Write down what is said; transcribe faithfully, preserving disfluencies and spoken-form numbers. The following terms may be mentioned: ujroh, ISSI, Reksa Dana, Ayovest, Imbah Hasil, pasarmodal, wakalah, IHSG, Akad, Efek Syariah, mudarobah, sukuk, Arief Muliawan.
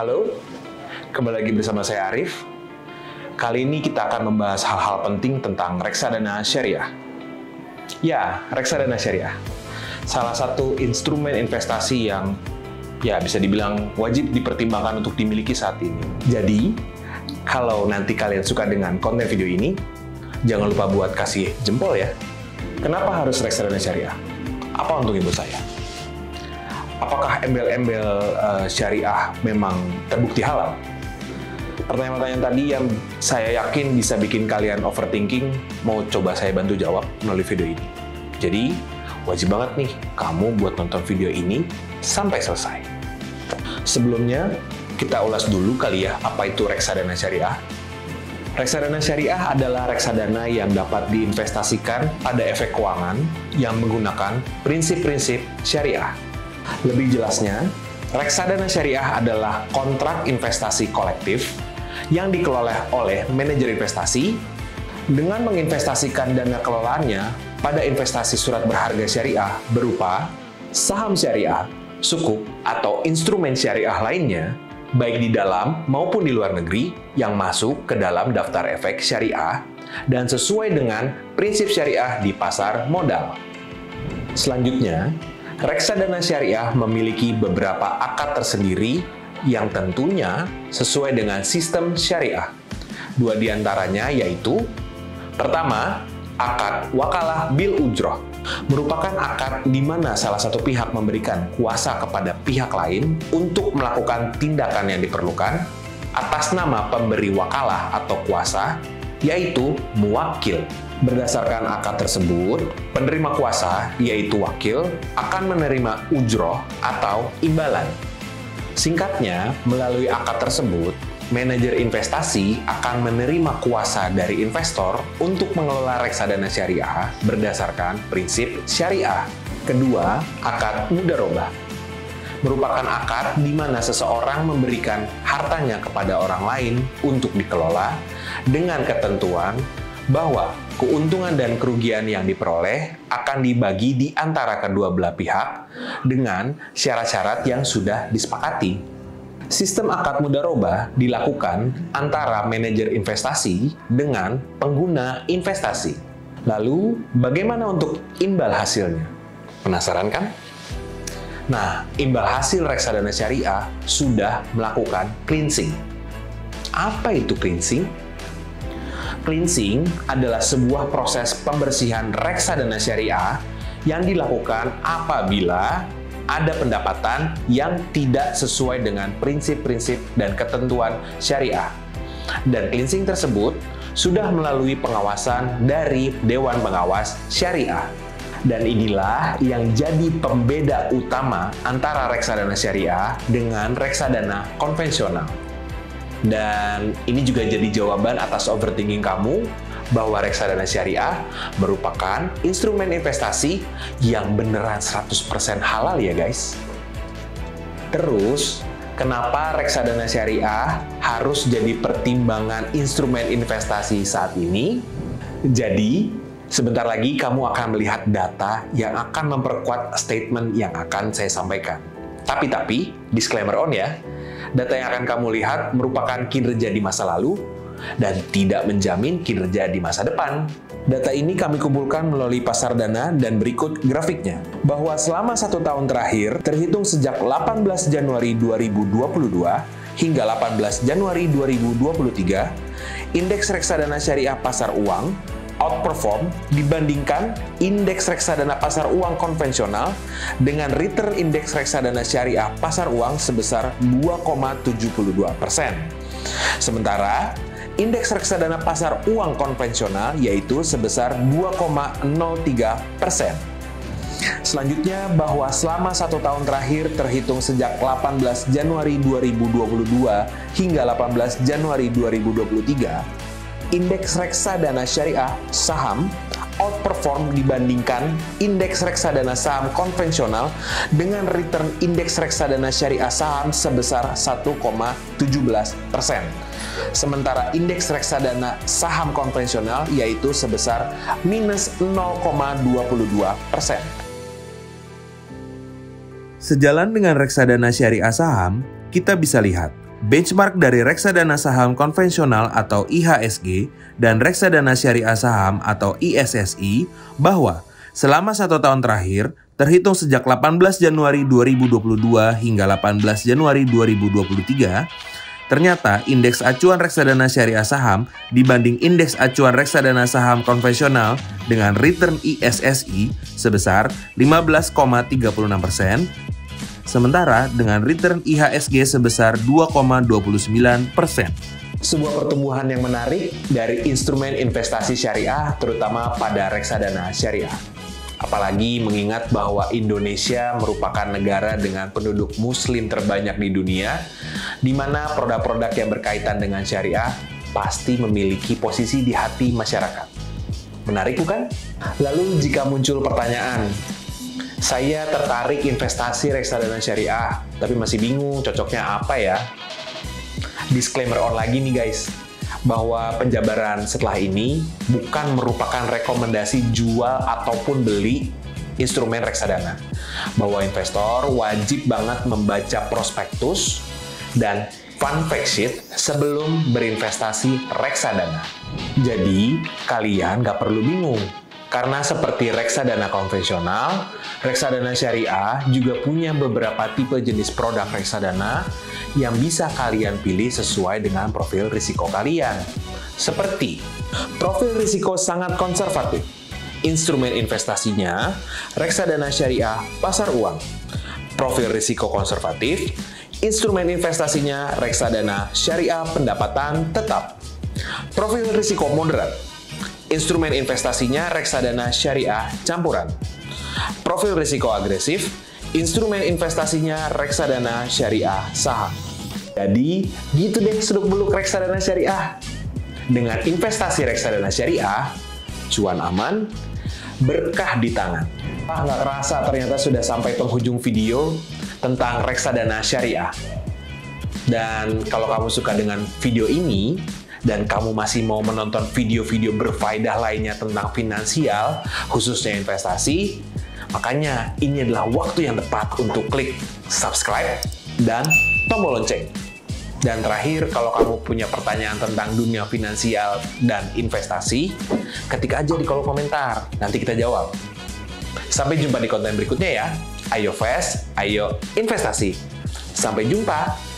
Halo, kembali lagi bersama saya Arif. Kali ini kita akan membahas hal-hal penting tentang reksadana syariah. Ya, reksadana syariah. Salah satu instrumen investasi yang ya bisa dibilang wajib dipertimbangkan untuk dimiliki saat ini. Jadi, kalau nanti kalian suka dengan konten video ini, jangan lupa buat kasih jempol ya. Kenapa harus reksadana syariah? Apa untungnya buat saya? Apakah embel-embel uh, syariah memang terbukti halal? Pertanyaan-pertanyaan tadi yang saya yakin bisa bikin kalian overthinking, mau coba saya bantu jawab melalui video ini. Jadi, wajib banget nih kamu buat nonton video ini sampai selesai. Sebelumnya, kita ulas dulu kali ya apa itu reksadana syariah. Reksadana syariah adalah reksadana yang dapat diinvestasikan pada efek keuangan yang menggunakan prinsip-prinsip syariah. Lebih jelasnya, reksadana syariah adalah kontrak investasi kolektif yang dikelola oleh manajer investasi dengan menginvestasikan dana kelolaannya pada investasi surat berharga syariah berupa saham syariah, sukuk, atau instrumen syariah lainnya, baik di dalam maupun di luar negeri yang masuk ke dalam daftar efek syariah dan sesuai dengan prinsip syariah di pasar modal. Selanjutnya, reksadana syariah memiliki beberapa akad tersendiri yang tentunya sesuai dengan sistem syariah. Dua diantaranya yaitu, pertama, akad wakalah bil ujroh, merupakan akad di mana salah satu pihak memberikan kuasa kepada pihak lain untuk melakukan tindakan yang diperlukan atas nama pemberi wakalah atau kuasa, yaitu muwakil. Berdasarkan akad tersebut, penerima kuasa, yaitu wakil, akan menerima ujroh atau imbalan. Singkatnya, melalui akad tersebut, manajer investasi akan menerima kuasa dari investor untuk mengelola reksadana syariah berdasarkan prinsip syariah. Kedua, akad mudarobah. Merupakan akad di mana seseorang memberikan hartanya kepada orang lain untuk dikelola dengan ketentuan bahwa keuntungan dan kerugian yang diperoleh akan dibagi di antara kedua belah pihak dengan syarat-syarat yang sudah disepakati. Sistem akad mudarobah dilakukan antara manajer investasi dengan pengguna investasi. Lalu, bagaimana untuk imbal hasilnya? Penasaran kan? Nah, imbal hasil reksadana syariah sudah melakukan cleansing. Apa itu cleansing? Cleansing adalah sebuah proses pembersihan reksadana syariah yang dilakukan apabila ada pendapatan yang tidak sesuai dengan prinsip-prinsip dan ketentuan syariah. Dan cleansing tersebut sudah melalui pengawasan dari Dewan Pengawas Syariah. Dan inilah yang jadi pembeda utama antara reksadana syariah dengan reksadana konvensional. Dan ini juga jadi jawaban atas overthinking kamu bahwa reksadana syariah merupakan instrumen investasi yang beneran seratus persen halal ya guys. Terus, kenapa reksadana syariah harus jadi pertimbangan instrumen investasi saat ini? Jadi, sebentar lagi kamu akan melihat data yang akan memperkuat statement yang akan saya sampaikan. Tapi-tapi, disclaimer on ya, data yang akan kamu lihat merupakan kinerja di masa lalu dan tidak menjamin kinerja di masa depan. Data ini kami kumpulkan melalui pasar dana dan berikut grafiknya. Bahwa selama satu tahun terakhir, terhitung sejak delapan belas Januari dua ribu dua puluh dua hingga delapan belas Januari dua ribu dua puluh tiga, indeks reksadana syariah pasar uang outperform dibandingkan indeks reksadana pasar uang konvensional dengan return indeks reksadana syariah pasar uang sebesar dua koma tujuh dua persen. Sementara indeks reksadana pasar uang konvensional yaitu sebesar dua koma nol tiga persen. Selanjutnya, bahwa selama satu tahun terakhir terhitung sejak delapan belas Januari dua ribu dua puluh dua hingga delapan belas Januari dua ribu dua puluh tiga, indeks reksadana syariah saham outperform dibandingkan indeks reksadana saham konvensional dengan return indeks reksadana syariah saham sebesar satu koma satu tujuh persen. Sementara indeks reksadana saham konvensional yaitu sebesar minus nol koma dua dua persen. Sejalan dengan reksadana syariah saham, kita bisa lihat Benchmark dari reksadana saham konvensional atau I H S G dan reksadana syariah saham atau I S S I bahwa selama satu tahun terakhir, terhitung sejak delapan belas Januari dua ribu dua puluh dua hingga delapan belas Januari dua ribu dua puluh tiga, ternyata indeks acuan reksadana syariah saham dibanding indeks acuan reksadana saham konvensional dengan return I S S I sebesar lima belas koma tiga puluh enam persen, sementara dengan return I H S G sebesar dua koma dua puluh sembilan persen. Sebuah pertumbuhan yang menarik dari instrumen investasi syariah, terutama pada reksadana syariah. Apalagi mengingat bahwa Indonesia merupakan negara dengan penduduk muslim terbanyak di dunia, di mana produk-produk yang berkaitan dengan syariah pasti memiliki posisi di hati masyarakat. Menarik bukan? Lalu jika muncul pertanyaan, saya tertarik investasi reksadana syariah, tapi masih bingung cocoknya apa ya? Disclaimer on lagi nih guys, bahwa penjabaran setelah ini bukan merupakan rekomendasi jual ataupun beli instrumen reksadana. Bahwa investor wajib banget membaca prospektus dan fund fact sheet sebelum berinvestasi reksadana. Jadi, kalian nggak perlu bingung. Karena seperti reksadana konvensional, reksadana syariah juga punya beberapa tipe jenis produk reksadana yang bisa kalian pilih sesuai dengan profil risiko kalian. Seperti, profil risiko sangat konservatif, instrumen investasinya, reksadana syariah, pasar uang. Profil risiko konservatif, instrumen investasinya, reksadana syariah, pendapatan tetap. Profil risiko moderat, instrumen investasinya reksadana syariah campuran. Profil risiko agresif, instrumen investasinya reksadana syariah saham. Jadi, gitu deh seluk-beluk reksadana syariah. Dengan investasi reksadana syariah, cuan aman, berkah di tangan. Ah, nggak terasa ternyata sudah sampai penghujung video tentang reksadana syariah. Dan kalau kamu suka dengan video ini, dan kamu masih mau menonton video-video berfaedah lainnya tentang finansial, khususnya investasi, makanya ini adalah waktu yang tepat untuk klik subscribe dan tombol lonceng. Dan terakhir, kalau kamu punya pertanyaan tentang dunia finansial dan investasi, ketik aja di kolom komentar, nanti kita jawab. Sampai jumpa di konten berikutnya ya. Ayovest, ayo investasi. Sampai jumpa!